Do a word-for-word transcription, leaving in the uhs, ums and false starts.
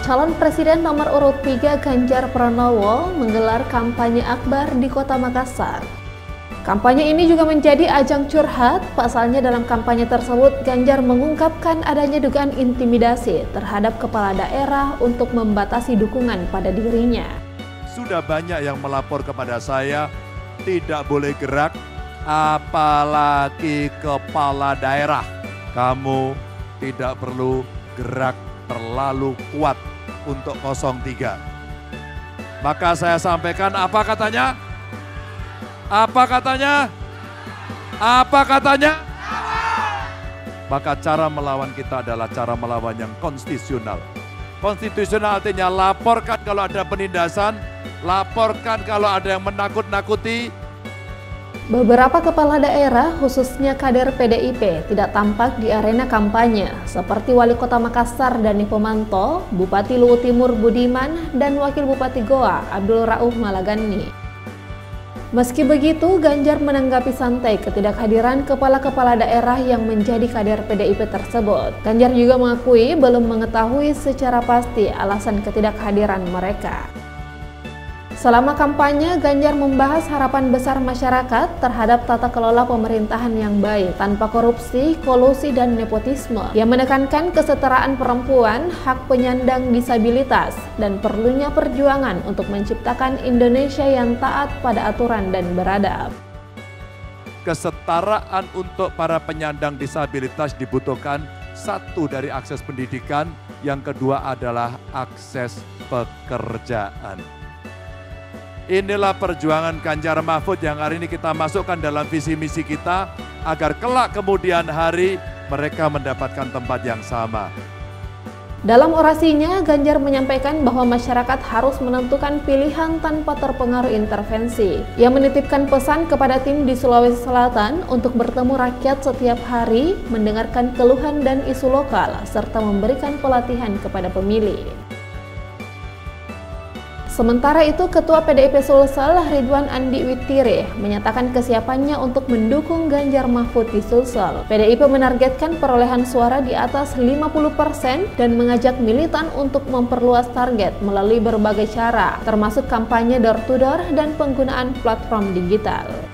Calon Presiden nomor urut tiga Ganjar Pranowo menggelar kampanye akbar di kota Makassar. Kampanye ini juga menjadi ajang curhat, pasalnya dalam kampanye tersebut Ganjar mengungkapkan adanya dugaan intimidasi terhadap kepala daerah untuk membatasi dukungan pada dirinya. Sudah banyak yang melapor kepada saya, tidak boleh gerak, apalagi kepala daerah. Kamu tidak perlu gerak terlalu kuat untuk nol tiga. Maka saya sampaikan apa katanya? Apa katanya? Apa katanya? Maka cara melawan kita adalah cara melawan yang konstitusional. Konstitusional artinya laporkan kalau ada penindasan, laporkan kalau ada yang menakut-nakuti. Beberapa kepala daerah, khususnya kader P D I P, tidak tampak di arena kampanye, seperti Wali Kota Makassar Dani Pomanto, Bupati Luwu Timur Budiman, dan Wakil Bupati Goa Abdul Rauf Malagani. Meski begitu, Ganjar menanggapi santai ketidakhadiran kepala-kepala daerah yang menjadi kader P D I P tersebut. Ganjar juga mengakui belum mengetahui secara pasti alasan ketidakhadiran mereka. Selama kampanye, Ganjar membahas harapan besar masyarakat terhadap tata kelola pemerintahan yang baik, tanpa korupsi, kolusi, dan nepotisme. Ia menekankan kesetaraan perempuan, hak penyandang disabilitas, dan perlunya perjuangan untuk menciptakan Indonesia yang taat pada aturan dan beradab. Kesetaraan untuk para penyandang disabilitas dibutuhkan, satu dari akses pendidikan, yang kedua adalah akses pekerjaan. Inilah perjuangan Ganjar Mahfud yang hari ini kita masukkan dalam visi misi kita agar kelak kemudian hari mereka mendapatkan tempat yang sama. Dalam orasinya, Ganjar menyampaikan bahwa masyarakat harus menentukan pilihan tanpa terpengaruh intervensi. Ia menitipkan pesan kepada tim di Sulawesi Selatan untuk bertemu rakyat setiap hari, mendengarkan keluhan dan isu lokal, serta memberikan pelatihan kepada pemilih. Sementara itu, Ketua P D I P Sulsel Ridwan Andi Wittireh menyatakan kesiapannya untuk mendukung Ganjar Mahfud di Sulsel. P D I P menargetkan perolehan suara di atas lima puluh persen dan mengajak militan untuk memperluas target melalui berbagai cara, termasuk kampanye door-to-door dan penggunaan platform digital.